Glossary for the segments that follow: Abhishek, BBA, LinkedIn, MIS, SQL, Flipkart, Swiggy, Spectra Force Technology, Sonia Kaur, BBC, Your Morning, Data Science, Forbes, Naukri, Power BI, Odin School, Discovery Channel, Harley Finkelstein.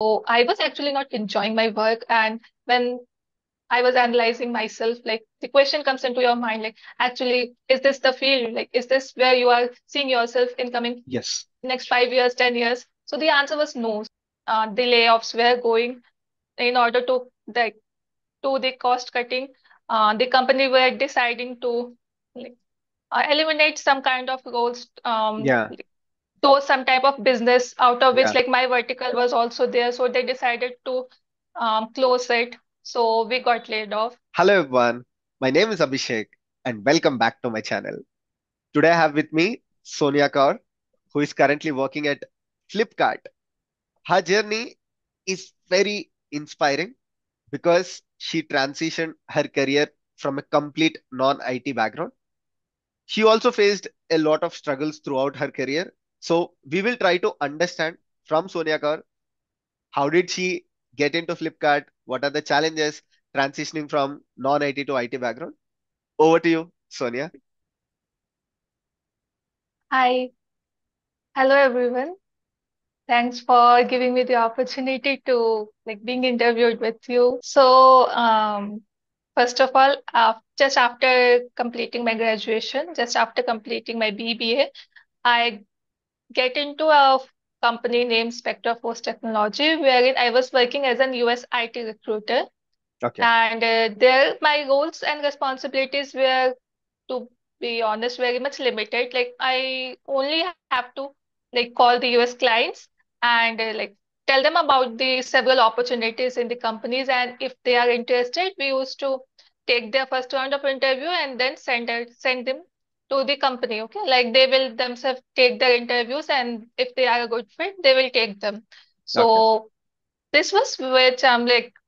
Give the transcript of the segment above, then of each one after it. So I was actually not enjoying my work. And when I was analyzing myself, like the question comes into your mind, like, actually, is this the field? Like, is this where you are seeing yourself in coming next 5 years, 10 years? So the answer was no. The layoffs were going in order to do the cost cutting. The company were deciding to eliminate some kind of roles. Though some type of business out of which like my vertical was also there. So they decided to close it. So we got laid off. Hello everyone. My name is Abhishek and welcome back to my channel. Today I have with me Sonia Kaur, who is currently working at Flipkart. Her journey is very inspiring because she transitioned her career from a complete non-IT background. She also faced a lot of struggles throughout her career. So we will try to understand from Sonia Kaur, how did she get into Flipkart? What are the challenges transitioning from non-IT to IT background? Over to you, Sonia. Hi. Hello, everyone. Thanks for giving me the opportunity to being interviewed with you. So first of all, just after completing my graduation, just after completing my BBA, I get into a company named Spectra Force Technology, wherein I was working as an US IT recruiter. Okay. And there my roles and responsibilities were, to be honest, very much limited. Like I only have to call the US clients and tell them about the several opportunities in the companies. And if they are interested, we used to take their first round of interview and then send them to the company, okay? Like they will themselves take their interviews, and if they are a good fit, they will take them. So this was which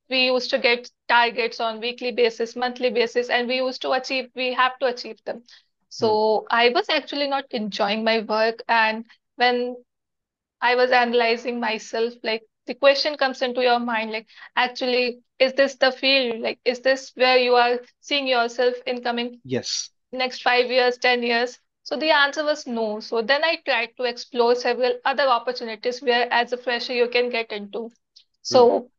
we used to get targets on weekly basis, monthly basis, and we used to achieve, we have to achieve them. So I was actually not enjoying my work. And when I was analyzing myself, the question comes into your mind, actually, is this the field? Like, is this where you are seeing yourself in coming next 5 years, 10 years? So the answer was no. So then I tried to explore several other opportunities where as a fresher you can get into. So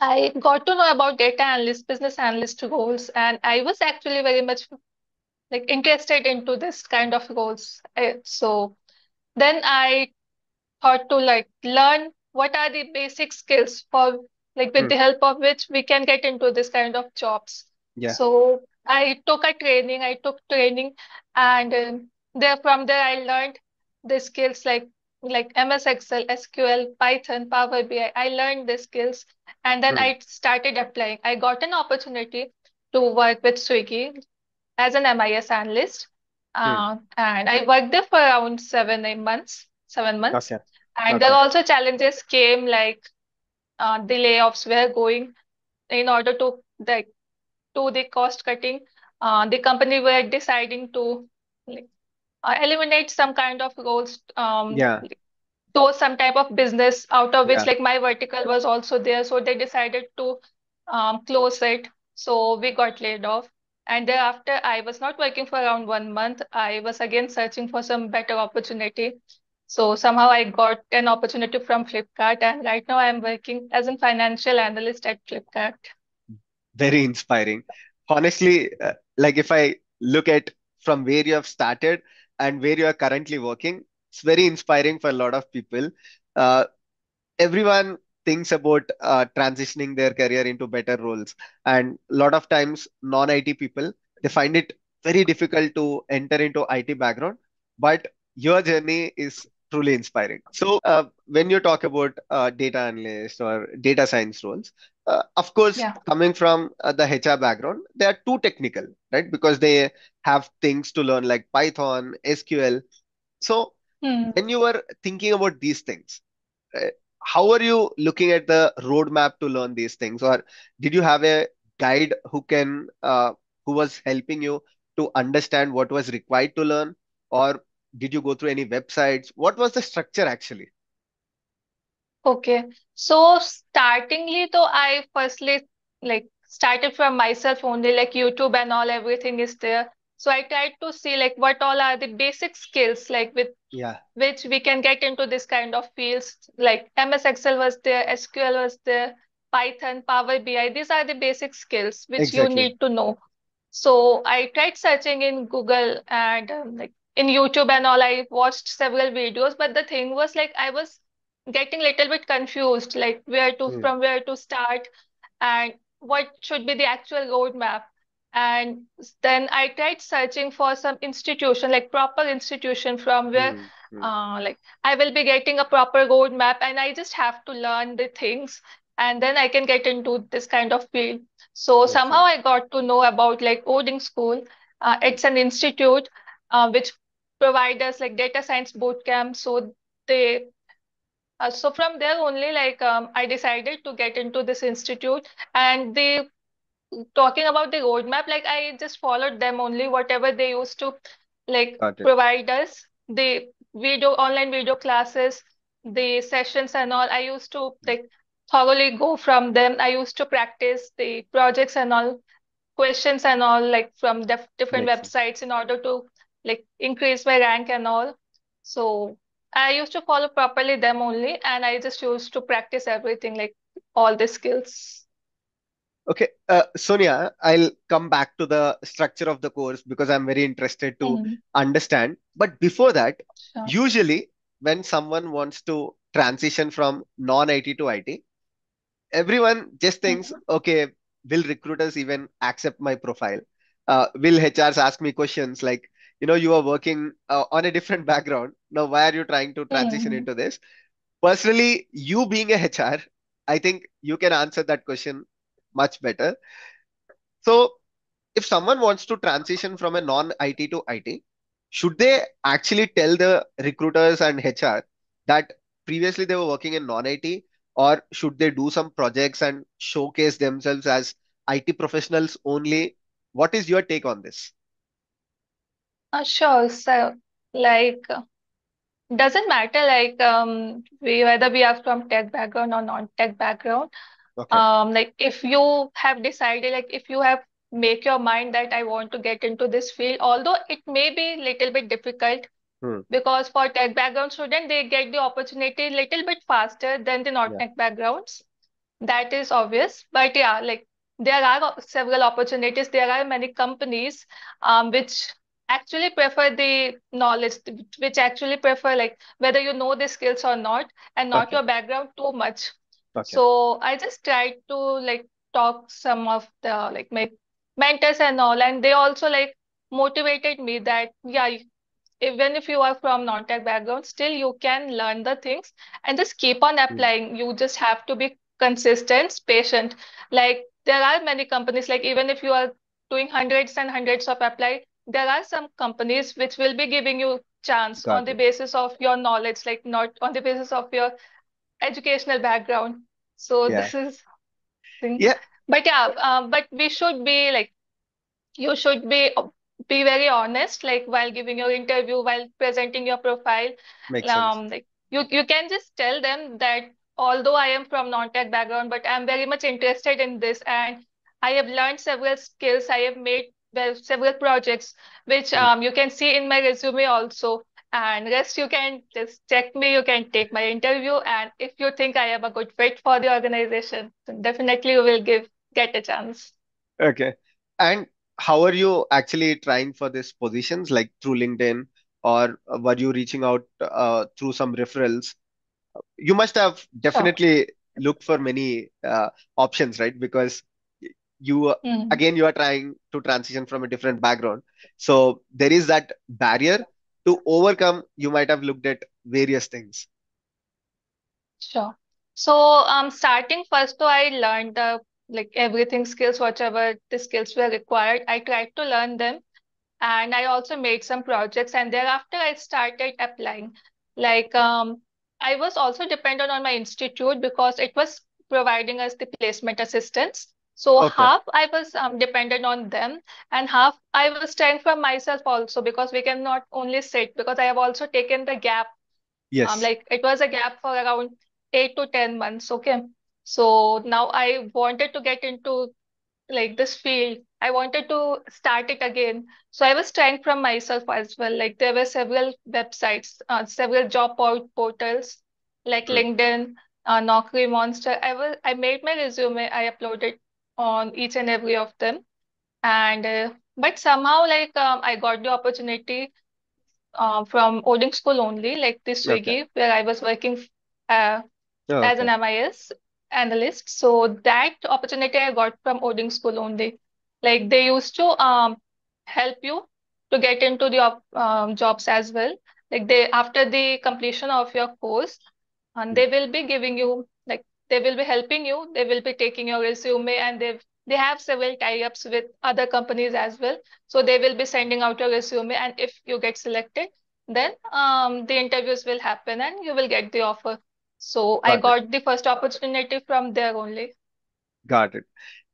I got to know about data analyst, business analyst roles, and I was actually very much interested into this kind of roles. So then I thought to learn what are the basic skills for with the help of which we can get into this kind of jobs. So I took training, and from there I learned the skills like MS Excel, SQL, Python, Power BI. I learned the skills, and then I started applying. I got an opportunity to work with Swiggy as an MIS analyst, and I worked there for around 7 months. Okay. And there also challenges came, the layoffs were going in order to do the cost cutting. The company were deciding to eliminate some kind of roles. Though some type of business out of which my vertical was also there. So they decided to close it. So we got laid off. And thereafter, I was not working for around 1 month. I was again searching for some better opportunity. So somehow I got an opportunity from Flipkart. And right now I'm working as a financial analyst at Flipkart. Very inspiring. Honestly, if I look at from where you have started and where you are currently working, it's very inspiring for a lot of people. Everyone thinks about transitioning their career into better roles. And a lot of times, non-IT people, they find it very difficult to enter into IT background. But your journey is truly inspiring. So when you talk about data analyst or data science roles, of course, coming from the HR background, they are too technical, right? Because they have things to learn like Python, SQL. So when you were thinking about these things, how are you looking at the roadmap to learn these things? Or did you have a guide who was helping you to understand what was required to learn? Or did you go through any websites? What was the structure actually? Okay. So startingly though, I firstly started from myself only, YouTube and all, everything is there. So I tried to see like what all are the basic skills like with which we can get into this kind of fields, like MS Excel was there, SQL was there, Python, Power BI. These are the basic skills which you need to know. So I tried searching in Google and like in YouTube and all. I watched several videos, but the thing was like I was getting a little bit confused, like where to from where to start and what should be the actual roadmap. And then I tried searching for some institution, like proper institution from where like I will be getting a proper roadmap and I just have to learn the things and then I can get into this kind of field. So somehow I got to know about like Odin School. It's an institute which provides us like data science bootcamp. So they so from there only like I decided to get into this institute. And they talking about the roadmap, like I just followed them only, whatever they used to like provide us, the video, online video classes, the sessions and all. I used to like thoroughly go from them. I used to practice the projects and all, questions and all, like from different websites in order to like increase my rank and all. So I used to follow properly them only, and I just used to practice everything, like all the skills. Okay, Sonia, I'll come back to the structure of the course because I'm very interested to understand. But before that, usually when someone wants to transition from non-IT to IT, everyone just thinks, okay, will recruiters even accept my profile? Will HRs ask me questions like, you know, you are working on a different background. Now, why are you trying to transition into this? Personally, you being a HR, I think you can answer that question much better. So if someone wants to transition from a non-IT to IT, should they actually tell the recruiters and HR that previously they were working in non-IT, or should they do some projects and showcase themselves as IT professionals only? What is your take on this? Sure. So like, doesn't matter like whether we are from tech background or non-tech background. Like if you have decided, like if you have make your mind that I want to get into this field, although it may be a little bit difficult because for tech background students, they get the opportunity a little bit faster than the non-tech backgrounds. That is obvious. But yeah, like there are several opportunities. There are many companies which actually prefer the knowledge, which actually prefer like whether you know the skills or not and not your background too much. So I just tried to like talk some of the like my mentors and all, and they also like motivated me that yeah, even if you are from non-tech background, still you can learn the things and just keep on applying. You just have to be consistent, patient. Like there are many companies, like even if you are doing hundreds and hundreds of apply, there are some companies which will be giving you chance on the basis of your knowledge, like not on the basis of your educational background. So this is but yeah, but we should be like, you should be very honest, like while giving your interview, while presenting your profile. Makes sense. Like you can just tell them that although I am from non-tech background, but I'm very much interested in this and I have learned several skills. I have made several projects, which you can see in my resume also. And rest, you can just check me, you can take my interview. And if you think I am a good fit for the organization, then definitely you will get a chance. Okay. And how are you actually trying for these positions, like through LinkedIn, or were you reaching out through some referrals? You must have definitely looked for many options, right? Because you, again, you are trying to transition from a different background. So there is that barrier to overcome. You might have looked at various things. Sure. So starting first, though, I learned the like everything skills, whatever the skills were required. I tried to learn them, and I also made some projects. And thereafter, I started applying. Like I was also dependent on my institute because it was providing us the placement assistance. So half I was dependent on them, and half I was trying from myself also, because we cannot only sit, because I have also taken the gap. Like it was a gap for around 8 to 10 months. So now I wanted to get into like this field. I wanted to start it again. So I was trying from myself as well. Like there were several websites, several job portals like LinkedIn, Naukri, Monster. I made my resume. I uploaded on each and every of them. And but somehow like I got the opportunity from Odin School only, like this Swiggy, where I was working as an MIS analyst. So that opportunity I got from Odin School only. Like they used to help you to get into the jobs as well. Like they, after the completion of your course, and they will be giving you, like they will be helping you. They will be taking your resume, and they have several tie-ups with other companies as well. So they will be sending out your resume, and if you get selected, then the interviews will happen and you will get the offer. So I got the first opportunity from there only. Got it.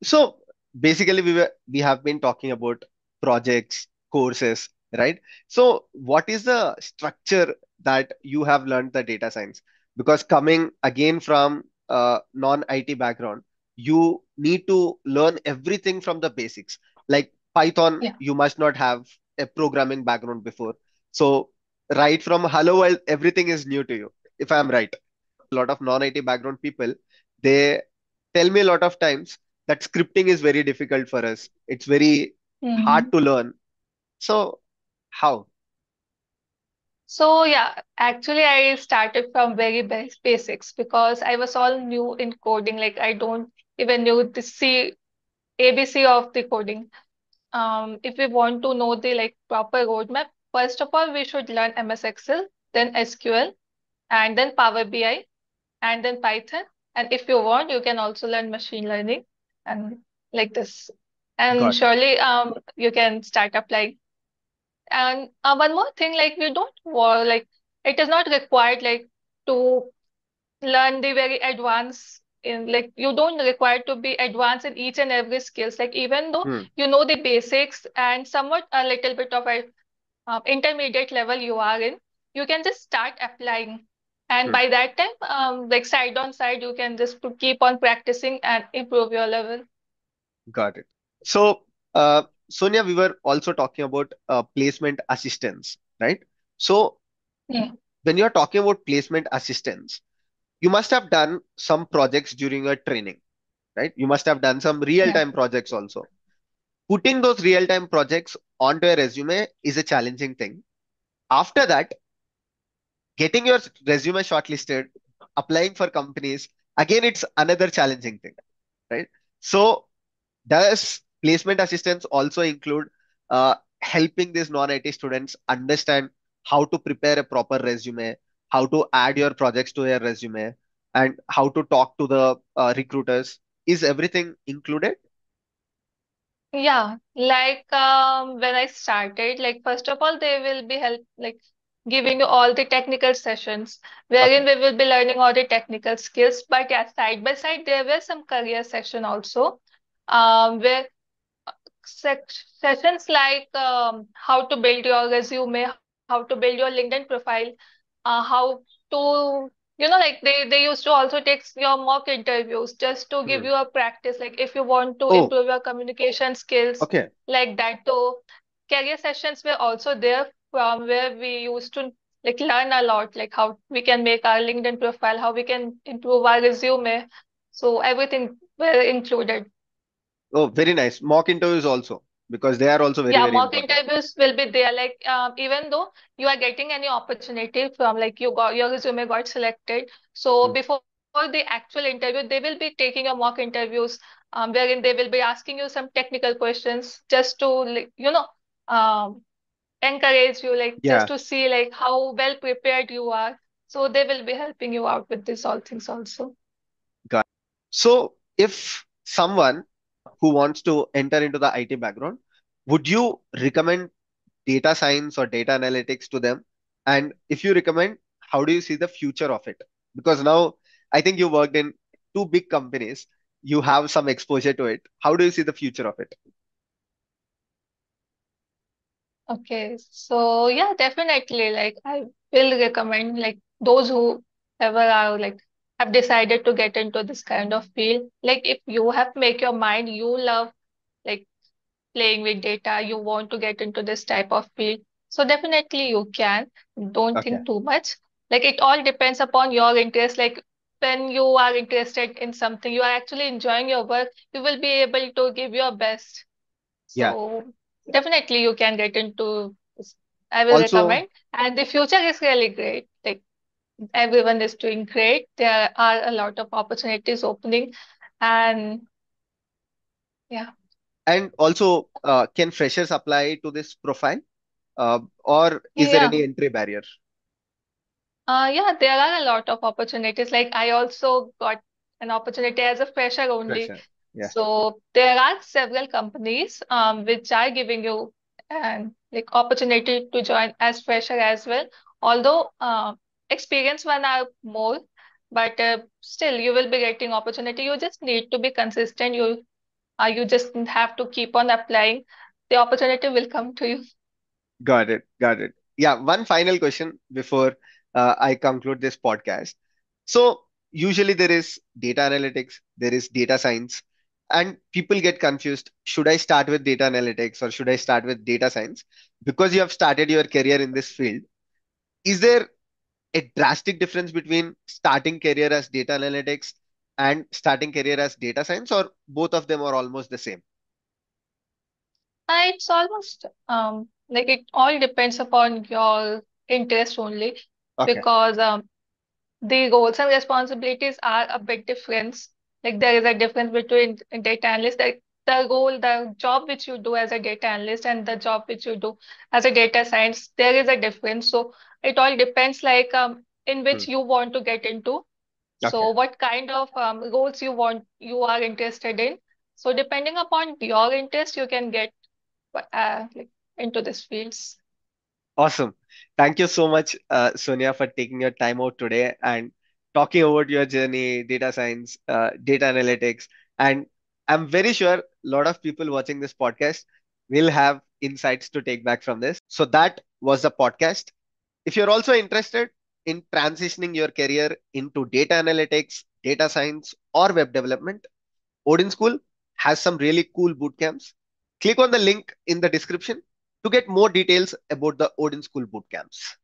So basically, we have been talking about projects, courses, right? So what is the structure that you have learned the data science? Because coming again from non-IT background, you need to learn everything from the basics. Like Python, you must not have a programming background before. So right from hello world, everything is new to you, if I'm right. A lot of non-IT background people, they tell me a lot of times that scripting is very difficult for us. It's very hard to learn. So how? So yeah, actually I started from very basics because I was all new in coding. Like I don't even knew the ABC of the coding. If we want to know the like proper roadmap, first of all, we should learn MS Excel, then SQL, and then Power BI, and then Python. And if you want, you can also learn machine learning and like this. And surely you can start applying. And one more thing, like we don't want, like it is not required like to learn the very advanced in, like you don't require to be advanced in each and every skills. Like even though you know the basics and somewhat a little bit of an intermediate level you are in, you can just start applying. And by that time, like side on side, you can just keep on practicing and improve your level. Got it. So, Sonia, we were also talking about placement assistance, right? So, when you're talking about placement assistance, you must have done some projects during your training, right? You must have done some real-time projects also. Putting those real-time projects onto a resume is a challenging thing. After that, getting your resume shortlisted, applying for companies, again, it's another challenging thing, right? So does placement assistance also include helping these non-IT students understand how to prepare a proper resume, how to add your projects to their resume, and how to talk to the recruiters? Is everything included? Yeah, like when I started, like first of all, they will be giving you all the technical sessions, wherein we will be learning all the technical skills. But yeah, side by side, there were some career session also, where sessions like how to build your resume, how to build your LinkedIn profile, how to, you know, like they used to also take your mock interviews just to give you a practice. Like if you want to improve your communication skills, like that. So career sessions were also there, from where we used to like learn a lot, like how we can make our LinkedIn profile, how we can improve our resume. So everything were included. Oh, very nice. Mock interviews also, because they are also very, very mock important. Interviews will be there. Like even though you are getting any opportunity from like you got your resume got selected. So before the actual interview, they will be taking your mock interviews, wherein they will be asking you some technical questions just to, like, you know, encourage you, like just to see like how well prepared you are. So they will be helping you out with this all things also. Got it. So if someone who wants to enter into the IT background, would you recommend data science or data analytics to them? And if you recommend, how do you see the future of it? Because now I think you worked in two big companies, you have some exposure to it. How do you see the future of it? Okay, so yeah, definitely. Like I will recommend like those who ever are like have decided to get into this kind of field. Like if you have make your mind, you love playing with data, you want to get into this type of field. So definitely you can. Don't think too much. Like it all depends upon your interest. Like when you are interested in something, you are actually enjoying your work, you will be able to give your best. Yeah. So definitely you can get into this. I will recommend. And the future is really great. Like everyone is doing great. There are a lot of opportunities opening. And yeah. And also, can freshers apply to this profile? Or is there any entry barrier? Yeah, there are a lot of opportunities. Like I also got an opportunity as a fresher only. Yeah. So there are several companies which are giving you an opportunity to join as fresher as well. Although experienced one are more, but still you will be getting opportunity. You just need to be consistent. You just have to keep on applying. The opportunity will come to you. Got it. Got it. Yeah. One final question before I conclude this podcast. So usually there is data analytics, there is data science, and people get confused. Should I start with data analytics or should I start with data science? Because you have started your career in this field, is there a drastic difference between starting career as data analytics and starting career as data science, or both of them are almost the same? It's almost... like it all depends upon your interest only, because the roles and responsibilities are a big difference. Like there is a difference between data analyst, like the role, the job which you do as a data analyst and the job which you do as a data science, there is a difference. So it all depends like in which you want to get into. So what kind of roles you are interested in. So depending upon your interest, you can get into these fields. Awesome. Thank you so much, Sonia, for taking your time out today and talking about your journey, data science, data analytics. And I'm very sure a lot of people watching this podcast will have insights to take back from this. So that was the podcast. If you're also interested in transitioning your career into data analytics, data science, or web development, Odin School has some really cool bootcamps. Click on the link in the description to get more details about the Odin School bootcamps.